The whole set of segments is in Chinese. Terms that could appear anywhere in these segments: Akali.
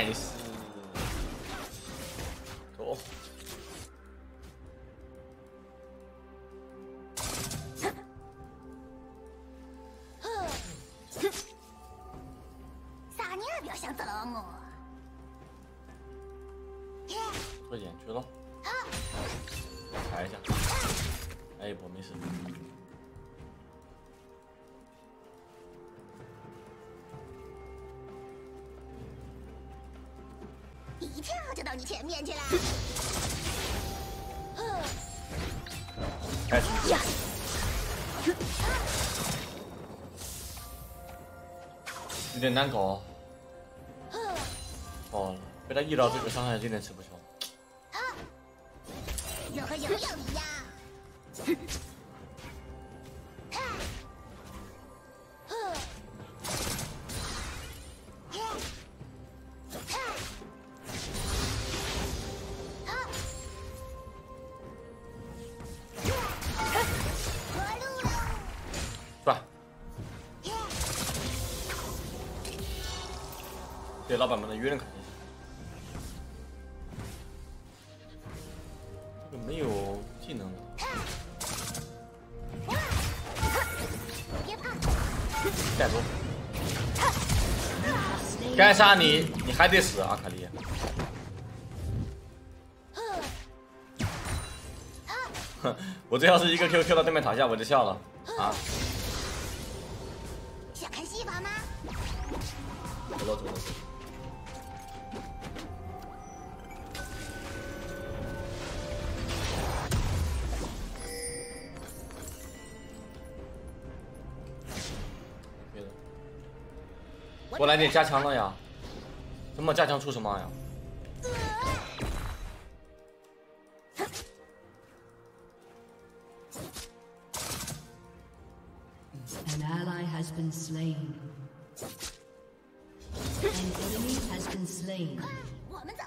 Nice. Cool.有点难搞，哦，被他一刀这个伤害有点吃不消。有和有一样。老板们的约定肯定是，这个没有技能的。带走，该杀你，你还得死，阿卡丽。我这要是一个 Q Q 到对面塔下，我就笑了啊！想看戏法吗？走了走了。 我来点加强的呀，怎么加强出什么呀？我们走。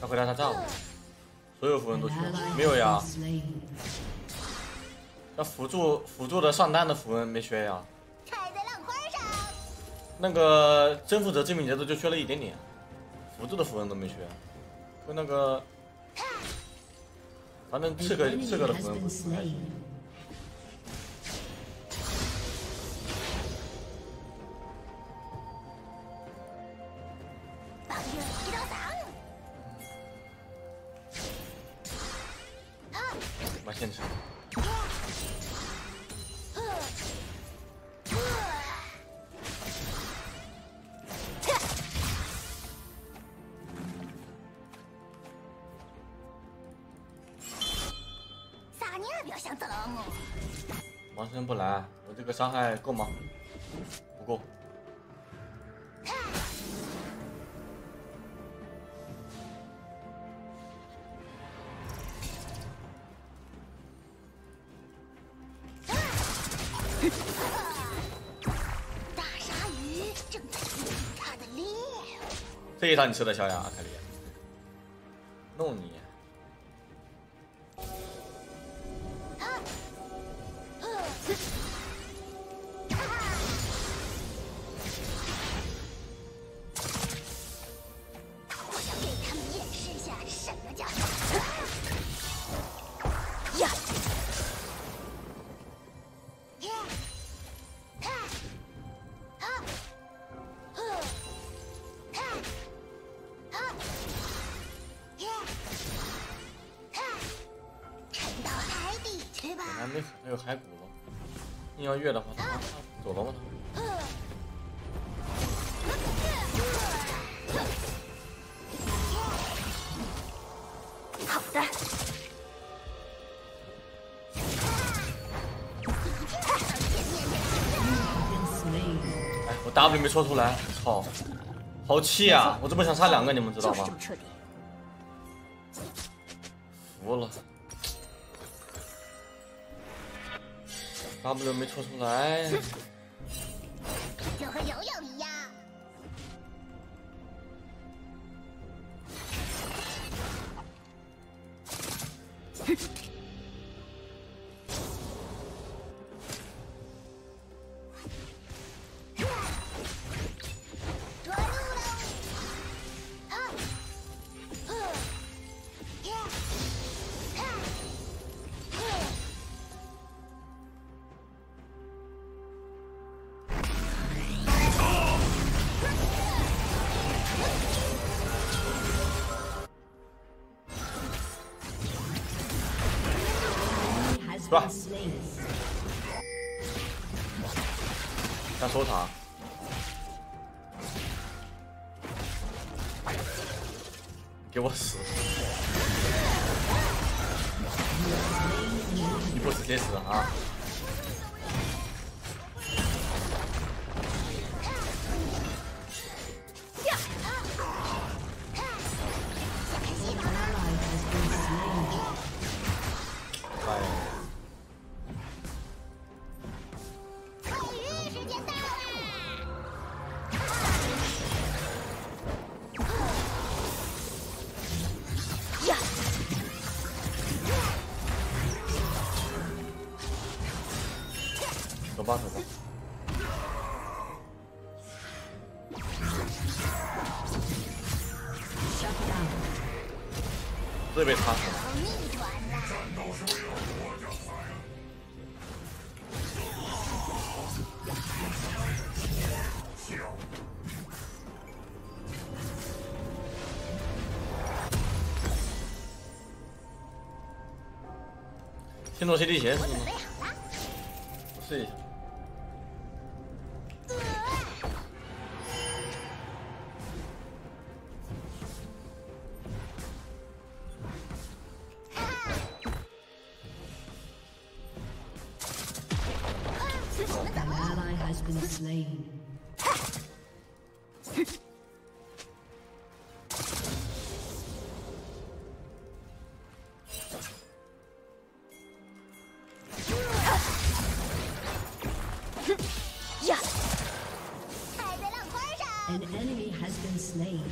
他回来，他炸我。 所有符文都去了，没有呀？那辅助的上单的符文没缺呀？那个征服者致命节奏就缺了一点点，辅助的符文都没缺，就那个，反正刺客的符文不缺。不来，我这个伤害够吗？不够。大鲨鱼正在舔它的猎。这一套你吃得消呀，阿卡丽？弄你！ 月的话，他走了吗？他好的。哎，我 W 没戳出来，操！好气啊！我这么想杀两个，你们知道吗？服了。 W 没戳出来，就和友友一样。是吧？要收塔。 给我死！你不直接死啊！哎，捕鱼时间到啦！ 走吧，走吧。这被他死了。先做些力学是吗？我试一下。 An enemy has been slain.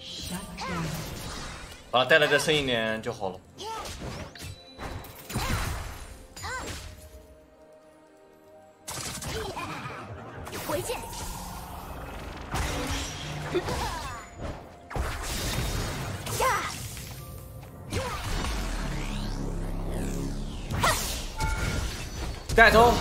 Shut down. 好了，带来的深一点就好了。 回去。带头。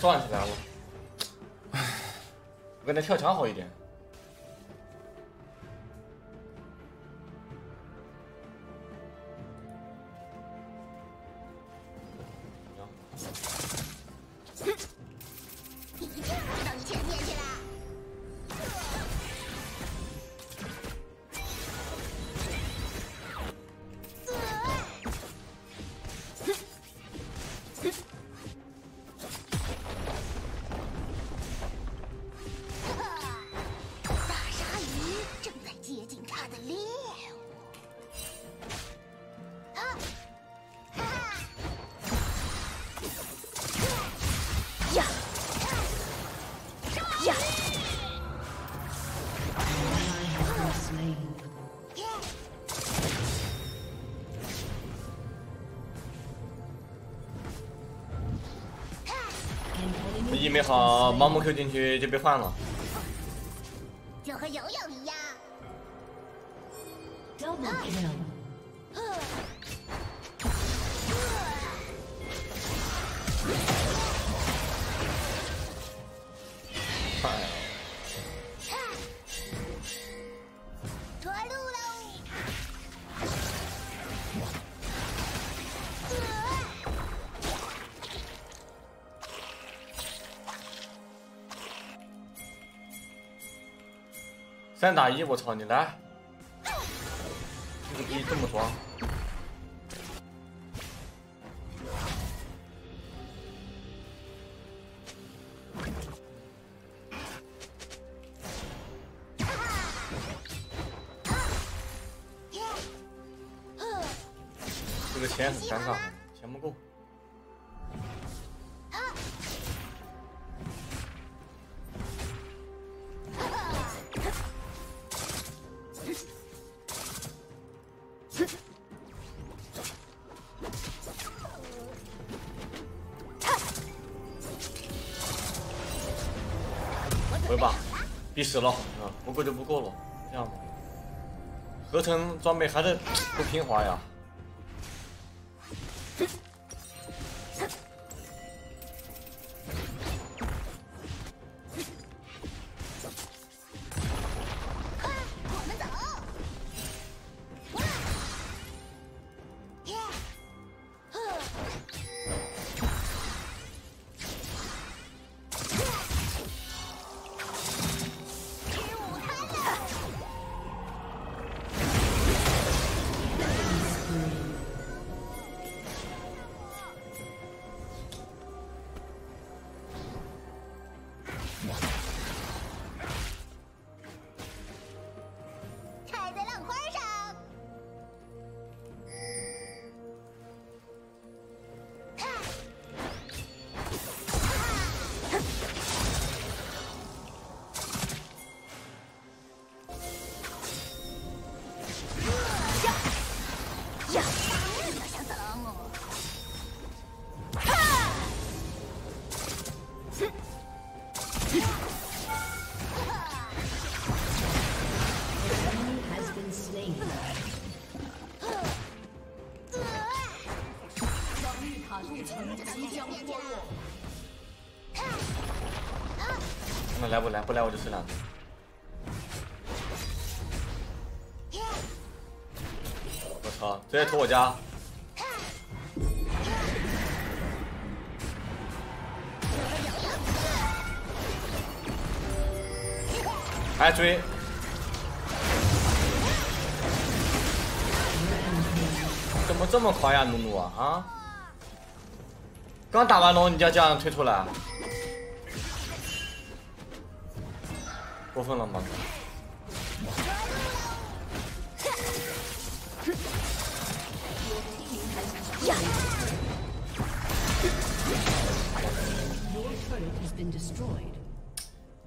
转起来了，我跟他跳墙好一点。你一定要到你前面去了。一没好，盲目 Q 进去就被换了，就和游泳一样。着陆喽！ 3打1，我操你来！这个逼这么爽！这个钱很尴尬，钱不够。第10了啊，不够就不够了，这样吧。合成装备还是不平滑呀。 那来不来？不来我就吃两个。 啊！直接屠我家！还追！怎么这么狂呀，努努啊！啊！刚打完龙你就要这样退出来，过分了吗？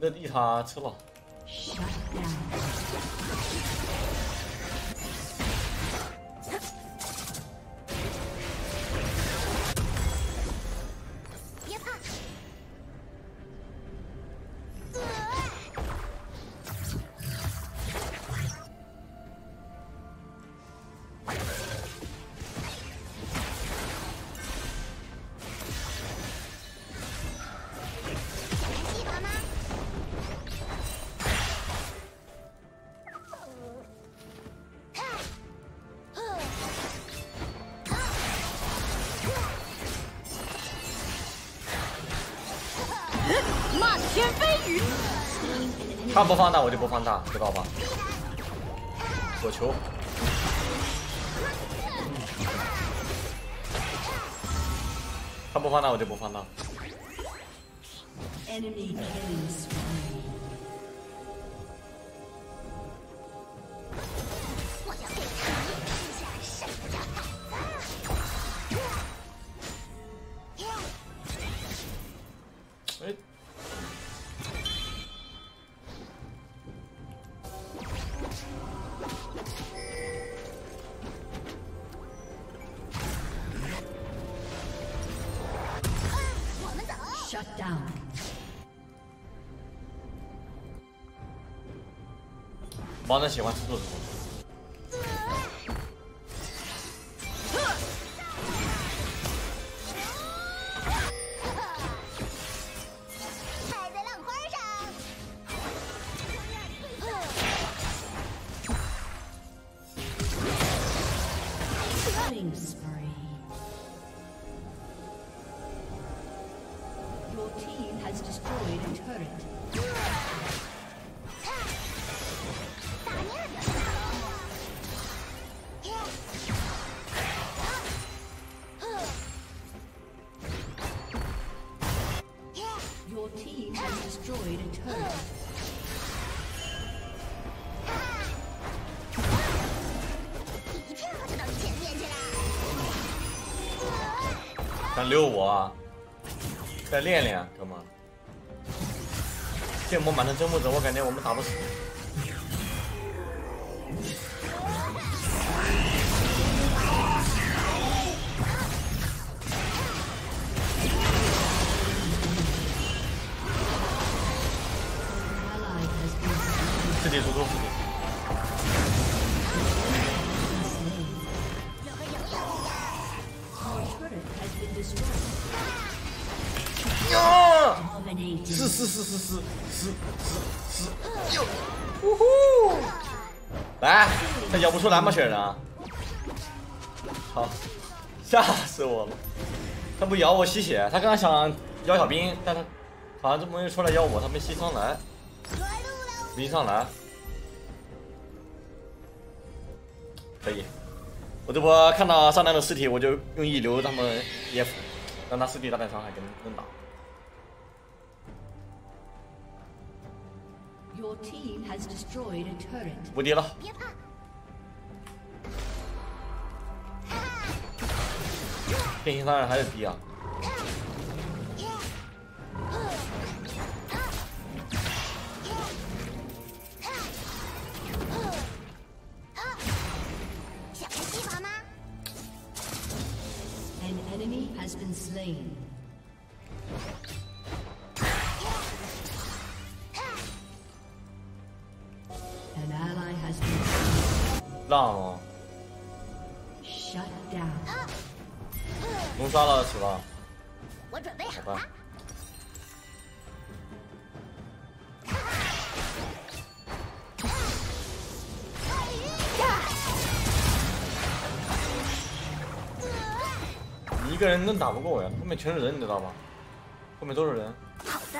那一塔吃了。别怕。他不放大，我就不放大，知道吧？火球，他不放大，我就不放大。哎。 王者喜欢吃兔子。踩在浪花上。Your team has destroyed a turret. 想溜我啊？再练练，哥们。剑魔满城征服者，我感觉我们打不死。撕！哟，呜呼！来，他咬不出蓝马血呢。好，吓死我了！他不咬我吸血，他刚刚想咬小兵，但他好像这东西出来咬我，他没吸上来，没吸上来。可以，我这波看到上单的尸体，我就用一流他们也让他尸体大点伤害，跟能打。 Your team has destroyed a turret. 无敌了！别怕！变形当然还是低啊！想个地方吗 ？An enemy has been slain. 浪哦，龙杀了，死了。我准备好了。你一个人能打不过我呀？后面全是人，你知道吗？后面都是人。好的。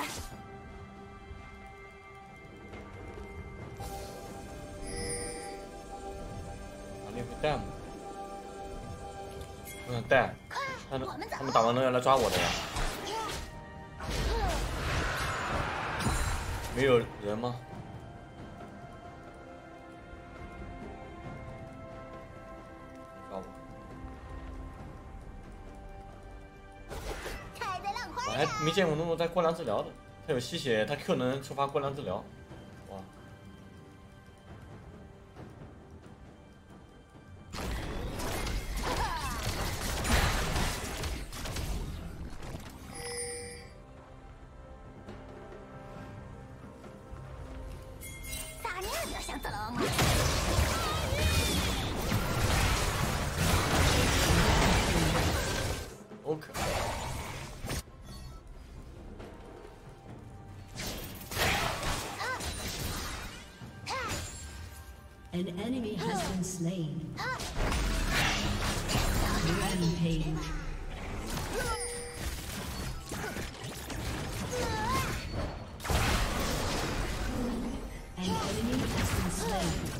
带吗？我想带，他们打完能要来抓我的呀？没有人吗？抓我！我还没见过那种带过量治疗的，他有吸血，他 Q 能触发过量治疗。 An enemy has been slain. Rampage. An enemy has been slain.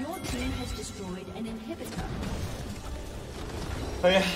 Your team has destroyed the turret. Your team has destroyed an inhibitor. Okay.